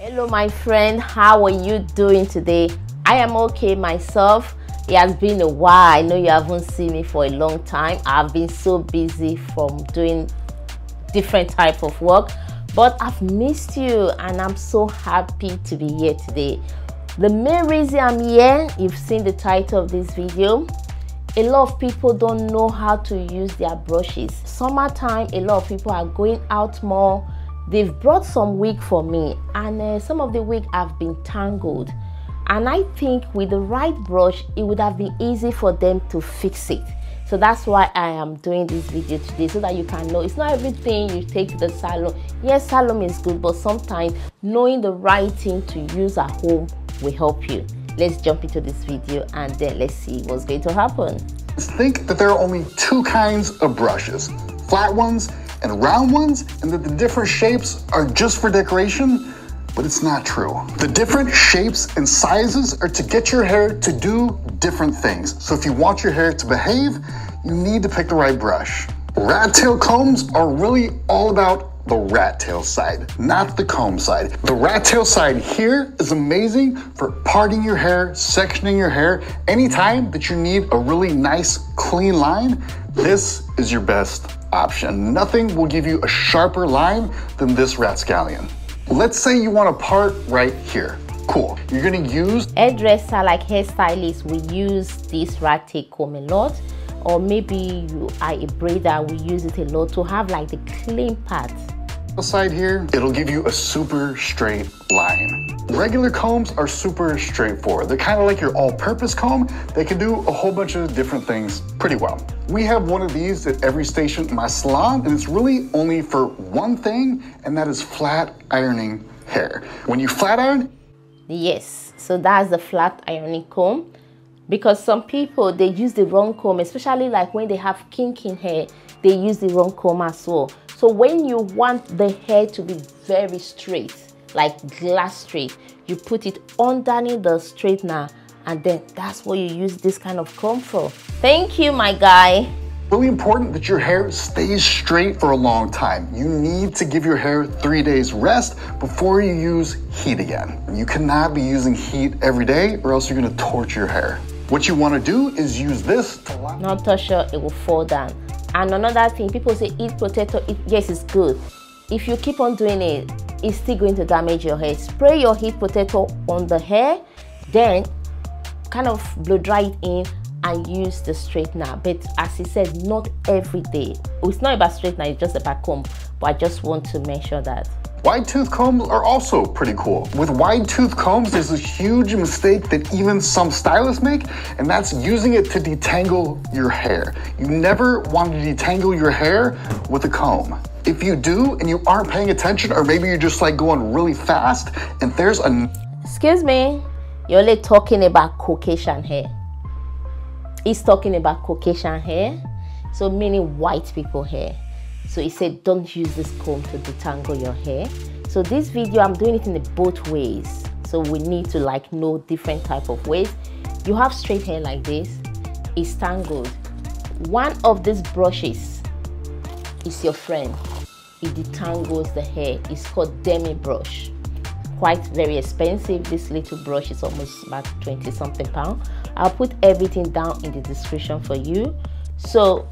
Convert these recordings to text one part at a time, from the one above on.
Hello my friend, how are you doing today? I am okay myself. It has been a while. I know you haven't seen me for a long time. I've been so busy from doing different type of work, but I've missed you and I'm so happy to be here today. The main reason I'm here, you've seen the title of this video. A lot of people don't know how to use their brushes. Summertime, a lot of people are going out more. They've brought some wig for me, and some of the wig have been tangled, and I think with the right brush it would have been easy for them to fix it. So that's why I am doing this video today, so that you can know it's not everything you take to the salon. Yes, salon is good, but sometimes knowing the right thing to use at home will help you. Let's jump into this video and then let's see what's going to happen. Think that there are only two kinds of brushes, flat ones and round ones, and that the different shapes are just for decoration, but it's not true. The different shapes and sizes are to get your hair to do different things. So if you want your hair to behave, you need to pick the right brush. Rat tail combs are really all about the rat tail side, not the comb side. The rat tail side here is amazing for parting your hair, sectioning your hair. Anytime that you need a really nice clean line, this is your best option. Nothing will give you a sharper line than this Ratscallion. Let's say you want to part right here. Cool. You're going to use hairdresser, like hairstylist, we use this rat tail comb a lot, or maybe you are a braider, we use it a lot to have like the clean part. Side here, it'll give you a super straight line. Regular combs are super straightforward. They're kind of like your all-purpose comb. They can do a whole bunch of different things pretty well. We have one of these at every station in my salon, and it's really only for one thing, and that is flat ironing hair. When you flat iron... Yes, so that's the flat ironing comb, because some people, they use the wrong comb, especially like when they have kink in hair, they use the wrong comb as well. So when you want the hair to be very straight, like glass straight, you put it underneath the straightener, and then that's what you use this kind of comb for. Thank you, my guy. Really important that your hair stays straight for a long time. You need to give your hair 3 days rest before you use heat again. You cannot be using heat every day or else you're gonna torture your hair. What you wanna do is use this to lock. Not torture, it will fall down. And another thing, people say heat protector, yes, it's good. If you keep on doing it, it's still going to damage your hair. Spray your heat protector on the hair, then kind of blow dry it in and use the straightener. But as he said, not every day. It's not about straightener, it's just about comb. But I just want to mention that. Wide tooth combs are also pretty cool. With wide tooth combs, there's a huge mistake that even some stylists make, and that's using it to detangle your hair. You never want to detangle your hair with a comb. If you do and you aren't paying attention, or maybe you're just like going really fast, and there's a... Excuse me, you're only talking about Caucasian hair. He's talking about Caucasian hair, so meaning white people hair. So he said, don't use this comb to detangle your hair. So this video, I'm doing it in both ways. So we need to like know different type of ways. You have straight hair like this, it's tangled. One of these brushes is your friend. It detangles the hair. It's called Denman brush. Quite very expensive. This little brush is almost about 20 something pound. I'll put everything down in the description for you. So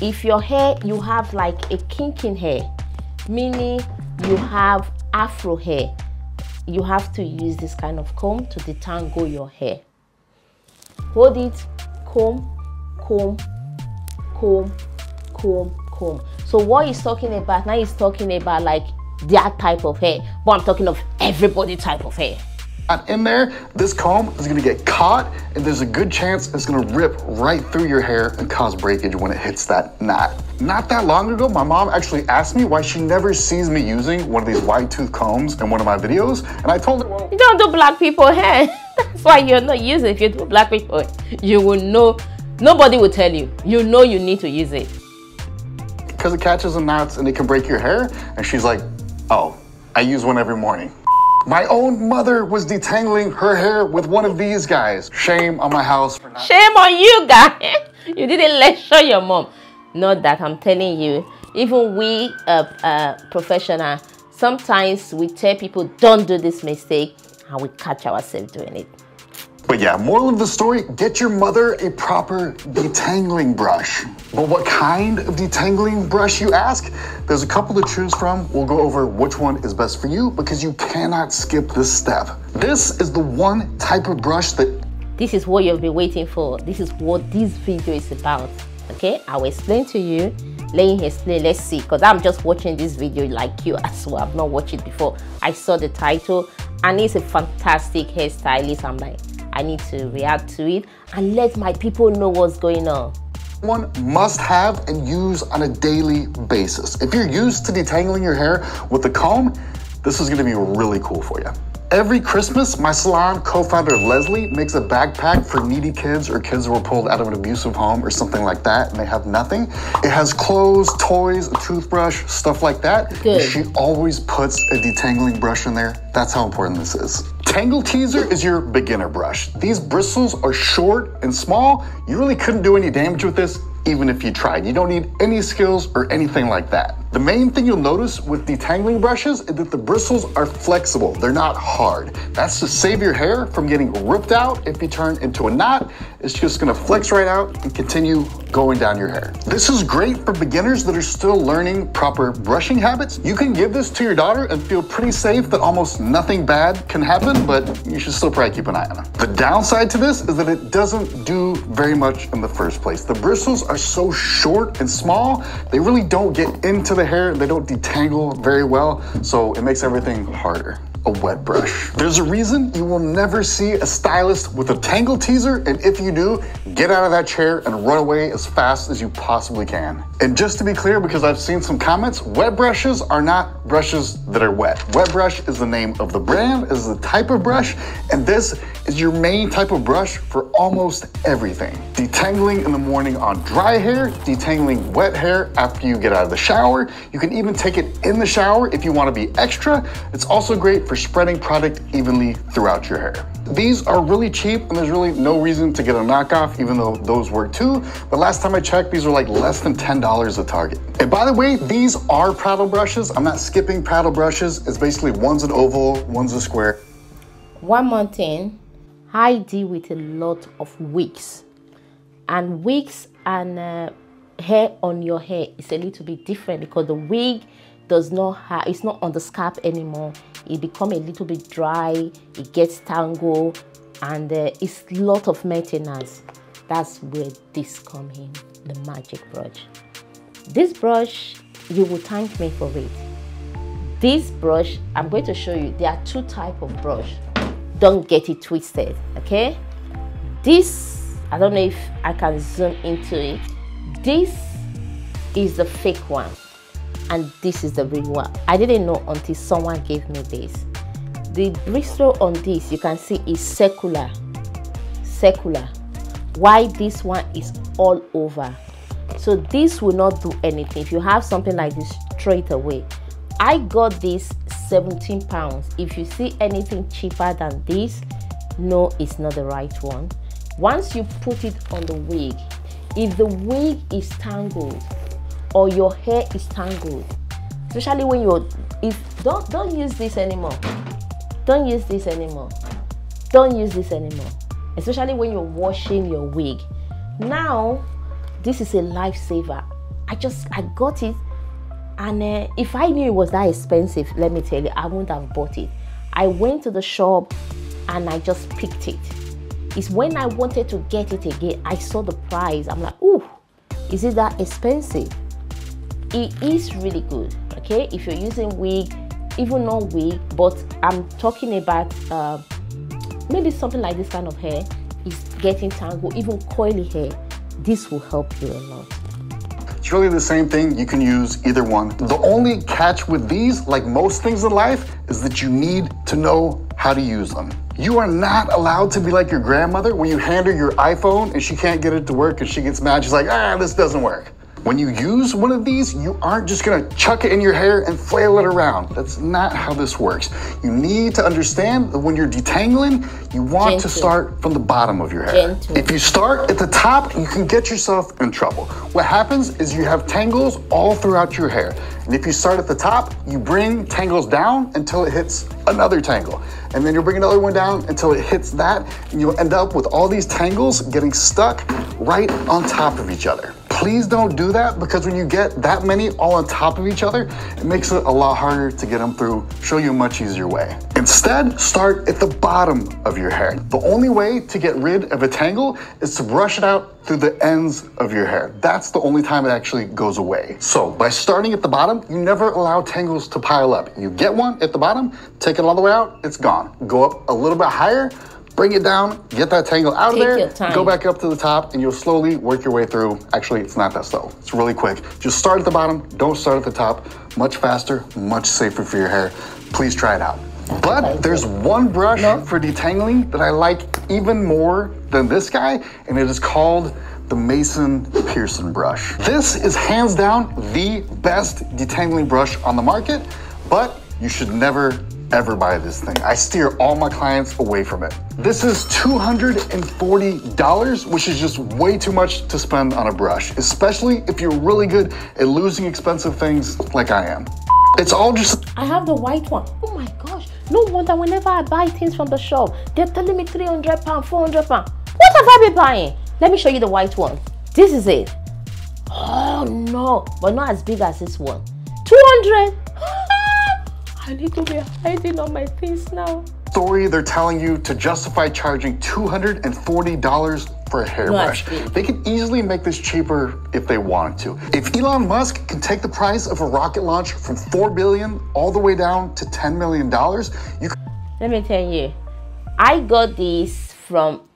if your hair, you have like a kink in hair, meaning you have afro hair, you have to use this kind of comb to detangle your hair. Hold it, comb, comb, comb, comb, comb. So what he's talking about now, he's talking about like that type of hair, but I'm talking of everybody type of hair. In there, this comb is going to get caught, and there's a good chance it's going to rip right through your hair and cause breakage when it hits that knot. Not that long ago, my mom actually asked me why she never sees me using one of these wide tooth combs in one of my videos, and I told her, well, you don't do black people hair. That's why you're not using it. If you do black people, you will know. Nobody will tell you. You know you need to use it. Because it catches in knots and it can break your hair, and she's like, oh, I use one every morning. My own mother was detangling her hair with one of these guys. Shame on my house. For not shame on you guys. You didn't lecture your mom. Not that I'm telling you. Even we professional, Sometimes we tell people, don't do this mistake, and we catch ourselves doing it. But yeah, moral of the story, get your mother a proper detangling brush. But what kind of detangling brush, you ask? There's a couple to choose from. We'll go over which one is best for you because you cannot skip this step. This is the one type of brush that... This is what you've been waiting for. This is what this video is about, okay? I will explain to you. Let me explain, let's see, because I'm just watching this video like you as well. I've not watched it before. I saw the title and it's a fantastic hairstylist. I'm like, I need to react to it and let my people know what's going on. One must have and use on a daily basis. If you're used to detangling your hair with a comb, this is gonna be really cool for you. Every Christmas, my salon co-founder Leslie makes a backpack for needy kids or kids who were pulled out of an abusive home or something like that and they have nothing. It has clothes, toys, a toothbrush, stuff like that. Good. She always puts a detangling brush in there. That's how important this is. Tangle Teezer is your beginner brush. These bristles are short and small. You really couldn't do any damage with this even if you tried. You don't need any skills or anything like that. The main thing you'll notice with detangling brushes is that the bristles are flexible. They're not hard. That's to save your hair from getting ripped out if you turn into a knot. It's just gonna flex right out and continue going down your hair. This is great for beginners that are still learning proper brushing habits. You can give this to your daughter and feel pretty safe that almost nothing bad can happen, but you should still probably keep an eye on it. The downside to this is that it doesn't do very much in the first place. The bristles are so short and small, they really don't get into the hair, they don't detangle very well, so it makes everything harder. A wet brush. There's a reason you will never see a stylist with a Tangle Teezer, and if you do, get out of that chair and run away as fast as you possibly can. And just to be clear, because I've seen some comments, wet brushes are not brushes that are wet. Wet brush is the name of the brand, is the type of brush, and this is your main type of brush for almost everything. Detangling in the morning on dry hair, detangling wet hair after you get out of the shower. You can even take it in the shower if you want to be extra. It's also great for spreading product evenly throughout your hair. These are really cheap and there's really no reason to get a knockoff, even though those work too. But last time I checked, these are like less than $10 at Target. And by the way, these are paddle brushes. I'm not skipping paddle brushes. It's basically one's an oval, one's a square. One more thing, I deal with a lot of wigs. And wigs and hair on your hair is a little bit different because the wig does not have, it's not on the scalp anymore. It becomes a little bit dry, it gets tangled, and it's a lot of maintenance. That's where this comes in, the magic brush. This brush, you will thank me for it. This brush, I'm going to show you, there are two types of brush. Don't get it twisted, okay? This, I don't know if I can zoom into it. This is the fake one. And this is the real one. I didn't know until someone gave me this. The bristle on this, you can see, is circular. Circular. Why this one is all over. So this will not do anything. If you have something like this straight away. I got this £17. If you see anything cheaper than this, no, it's not the right one. Once you put it on the wig, if the wig is tangled, or your hair is tangled, especially when you're, don't use this anymore. Don't use this anymore. Don't use this anymore. Especially when you're washing your wig. Now, this is a lifesaver. I got it. And if I knew it was that expensive, let me tell you, I wouldn't have bought it. I went to the shop and I just picked it. It's when I wanted to get it again, I saw the price. I'm like, ooh, is it that expensive? It is really good, okay? If you're using wig, even not wig, but I'm talking about maybe something like this kind of hair is getting tangled, even coily hair, this will help you a lot. It's really the same thing, you can use either one. The only catch with these, like most things in life, is that you need to know how to use them. You are not allowed to be like your grandmother when you hand her your iPhone and she can't get it to work and she gets mad, she's like, ah, this doesn't work. When you use one of these, you aren't just gonna chuck it in your hair and flail it around. That's not how this works. You need to understand that when you're detangling, you want to start from the bottom of your hair. If you start at the top, you can get yourself in trouble. What happens is you have tangles all throughout your hair. And if you start at the top, you bring tangles down until it hits another tangle. And then you'll bring another one down until it hits that, and you'll end up with all these tangles getting stuck right on top of each other. Please don't do that, because when you get that many all on top of each other, it makes it a lot harder to get them through. Show you a much easier way. Instead, start at the bottom of your hair. The only way to get rid of a tangle is to brush it out through the ends of your hair. That's the only time it actually goes away. So by starting at the bottom, you never allow tangles to pile up. You get one at the bottom, take it all the way out, it's gone. Go up a little bit higher, bring it down, get that tangle out of there, go back up to the top, and you'll slowly work your way through. Actually, it's not that slow. It's really quick. Just start at the bottom, don't start at the top. Much faster, much safer for your hair. Please try it out. But there's one brush for detangling that I like even more than this guy, and it is called the Mason Pearson brush. This is hands down the best detangling brush on the market, but you should never ever buy this thing. I steer all my clients away from it. This is $240, which is just way too much to spend on a brush, especially if you're really good at losing expensive things like I am. It's all just... I have the white one. Oh my gosh. No wonder whenever I buy things from the shop, they're telling me £300, £400. What have I been buying? Let me show you the white one. This is it. Oh no, but not as big as this one. 200. I need to be hiding on my face now. Story they're telling you to justify charging $240 for a hairbrush. They could easily make this cheaper if they wanted to. If Elon Musk can take the price of a rocket launch from $4 billion all the way down to $10 million, you could... Let me tell you, I got this from,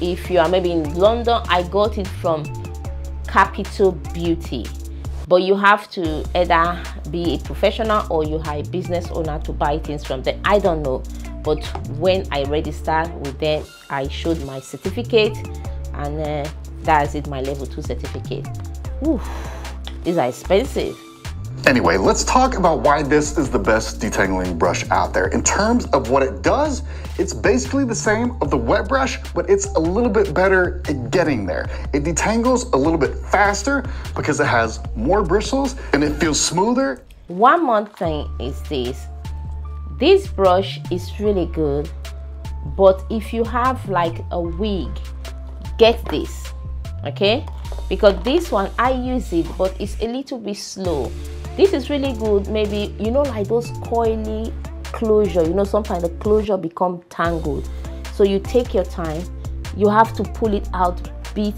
if you are maybe in London, I got it from Capital Beauty. But you have to either be a professional or you are a business owner to buy things from them. I don't know. But when I registered with them, I showed my certificate, and that's it, my level 2 certificate. Oof, these are expensive. Anyway, let's talk about why this is the best detangling brush out there. In terms of what it does, it's basically the same of the wet brush, but it's a little bit better at getting there. It detangles a little bit faster because it has more bristles and it feels smoother. One more thing is this. This brush is really good, but if you have like a wig, get this, okay? Because this one, I use it, but it's a little bit slow. This is really good, maybe, you know, like those coily closure, you know, sometimes the closure become tangled. So you take your time, you have to pull it out, beat,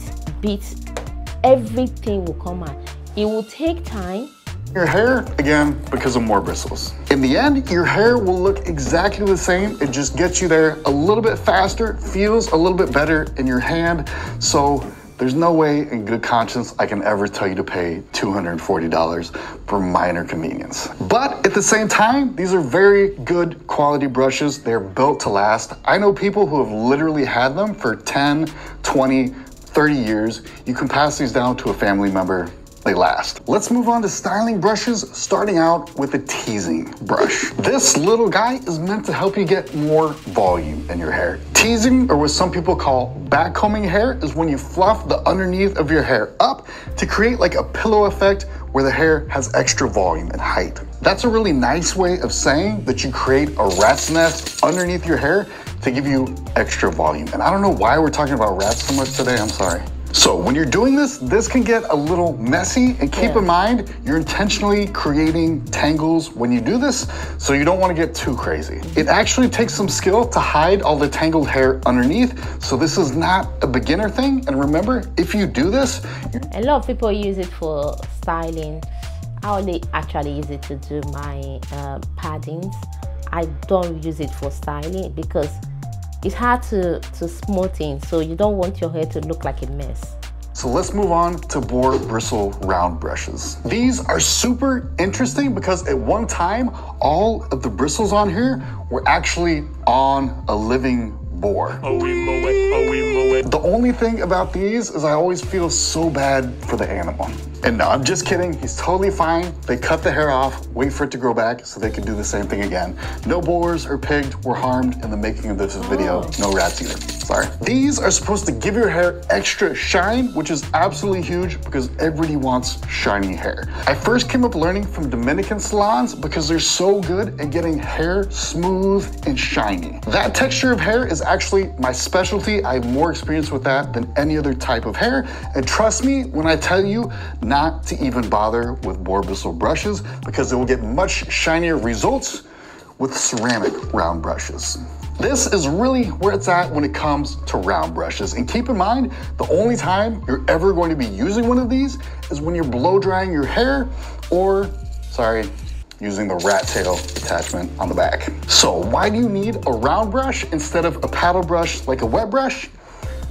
everything will come out. It will take time. Your hair, again, because of more bristles. In the end, your hair will look exactly the same. It just gets you there a little bit faster, feels a little bit better in your hand. So there's no way in good conscience I can ever tell you to pay $240 for minor convenience. But at the same time, these are very good quality brushes. They're built to last. I know people who have literally had them for 10, 20, 30 years. You can pass these down to a family member. They last. Let's move on to styling brushes, starting out with a teasing brush. This little guy is meant to help you get more volume in your hair. Teasing, or what some people call backcombing hair, is when you fluff the underneath of your hair up to create like a pillow effect where the hair has extra volume and height. That's a really nice way of saying that you create a rat's nest underneath your hair to give you extra volume. And I don't know why we're talking about rats so much today, I'm sorry. So when you're doing this, this can get a little messy, and keep in mind, you're intentionally creating tangles when you do this, so you don't want to get too crazy. It actually takes some skill to hide all the tangled hair underneath, so this is not a beginner thing. And remember, if you do this... A lot of people use it for styling. I only actually use it to do my paddings. I don't use it for styling because it's hard to smoothing, so you don't want your hair to look like a mess. So let's move on to boar bristle round brushes. These are super interesting because at one time, all of the bristles on here were actually on a living boar. The only thing about these is I always feel so bad for the animal. And no, I'm just kidding, he's totally fine. They cut the hair off, wait for it to grow back so they can do the same thing again. No boars or pigs were harmed in the making of this video, no rats either. spark. These are supposed to give your hair extra shine, which is absolutely huge because everybody wants shiny hair. I first came up learning from Dominican salons because they're so good at getting hair smooth and shiny. That texture of hair is actually my specialty. I have more experience with that than any other type of hair. And trust me when I tell you not to even bother with boar bristle brushes because it will get much shinier results with ceramic round brushes. This is really where it's at when it comes to round brushes. And keep in mind, the only time you're ever going to be using one of these is when you're blow drying your hair or, sorry, using the rat tail attachment on the back. So why do you need a round brush instead of a paddle brush like a wet brush?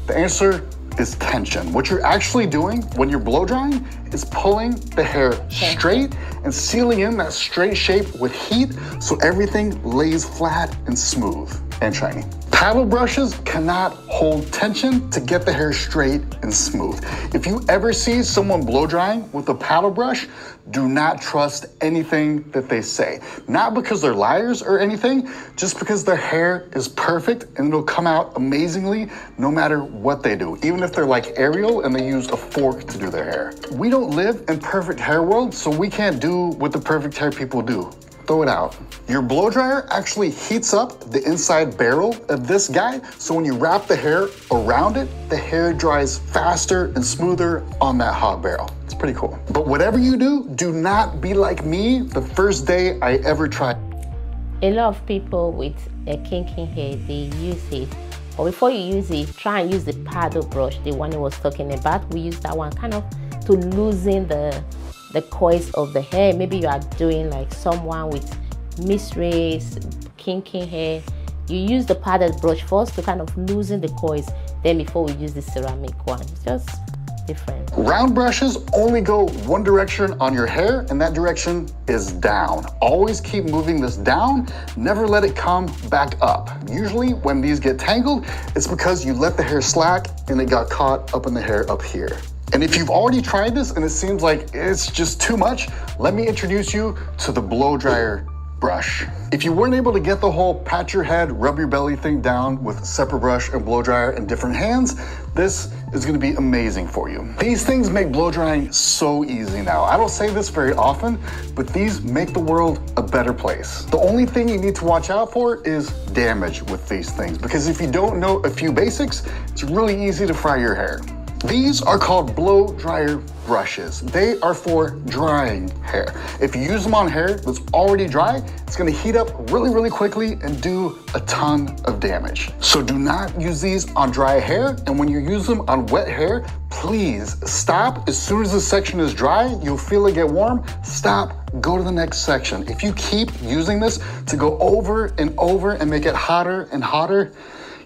The answer is tension. What you're actually doing when you're blow drying is pulling the hair straight and sealing in that straight shape with heat so everything lays flat and smooth and shiny. Paddle brushes cannot hold tension to get the hair straight and smooth. If you ever see someone blow drying with a paddle brush, do not trust anything that they say. Not because they're liars or anything, just because their hair is perfect and it'll come out amazingly no matter what they do, even if they're like Ariel and they used a fork to do their hair. We don't live in perfect hair world, so we can't do what the perfect hair people do. Throw it out. Your blow dryer actually heats up the inside barrel of this guy, so when you wrap the hair around it, the hair dries faster and smoother on that hot barrel. It's pretty cool. But whatever you do, do not be like me the first day I ever tried. A lot of people with a kinky hair, they use it. But before you use it, try and use the paddle brush, the one I was talking about. We use that one kind of to loosen the coils of the hair. Maybe you are doing like someone with misraised, kinky hair. You use the paddle brush first to kind of loosen the coils, then before we use the ceramic one. It's just different. Round brushes only go one direction on your hair, and that direction is down. Always keep moving this down. Never let it come back up. Usually when these get tangled, it's because you let the hair slack and it got caught up in the hair up here. And if you've already tried this and it seems like it's just too much, let me introduce you to the blow dryer brush. If you weren't able to get the whole pat your head, rub your belly thing down with separate brush and blow dryer in different hands, this is gonna be amazing for you. These things make blow drying so easy now. I don't say this very often, but these make the world a better place. The only thing you need to watch out for is damage with these things, because if you don't know a few basics, it's really easy to fry your hair. These are called blow dryer brushes. They are for drying hair. If you use them on hair that's already dry, it's gonna heat up really, really quickly and do a ton of damage. So do not use these on dry hair, and when you use them on wet hair, please stop. As soon as the section is dry, you'll feel it get warm. Stop, go to the next section. If you keep using this to go over and over and make it hotter and hotter,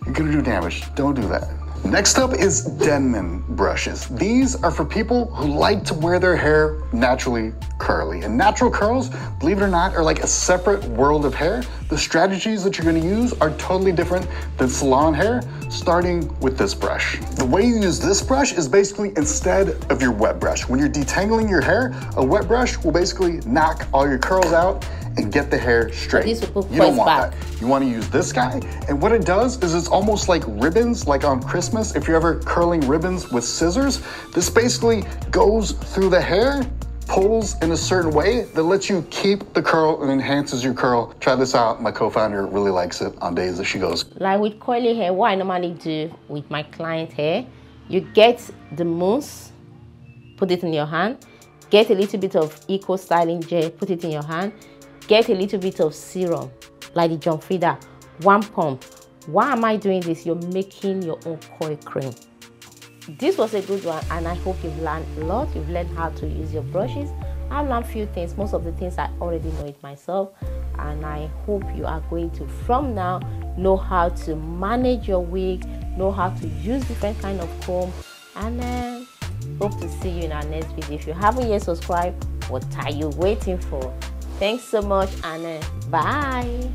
you're gonna do damage. Don't do that. Next up is Denman brushes. These are for people who like to wear their hair naturally curly. And natural curls, believe it or not, are like a separate world of hair. The strategies that you're gonna use are totally different than salon hair, starting with this brush. The way you use this brush is basically instead of your wet brush. When you're detangling your hair, a wet brush will basically knock all your curls out and get the hair straight. You don't want that. You want to use this guy. And what it does is it's almost like ribbons, like on Christmas, if you're ever curling ribbons with scissors, this basically goes through the hair, pulls in a certain way that lets you keep the curl and enhances your curl. Try this out. My co-founder really likes it on days that she goes. Like with curly hair, what I normally do with my client hair, you get the mousse, put it in your hand, get a little bit of eco styling gel, put it in your hand, get a little bit of serum, like the John Frieda, one pump. Why am I doing this? You're making your own coil cream. This was a good one, and I hope you've learned a lot. You've learned how to use your brushes. I've learned a few things. Most of the things I already know it myself, and I hope you are going to, from now, know how to manage your wig, know how to use different kind of comb, and hope to see you in our next video. If you haven't yet subscribed, what are you waiting for? Thanks so much, Anna. Bye.